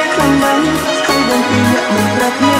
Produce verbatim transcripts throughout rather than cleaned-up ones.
Hãy subscribe cho kênh Ghiền Mì Gõ để không bỏ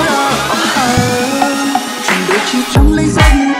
lỡ những video hấp dẫn.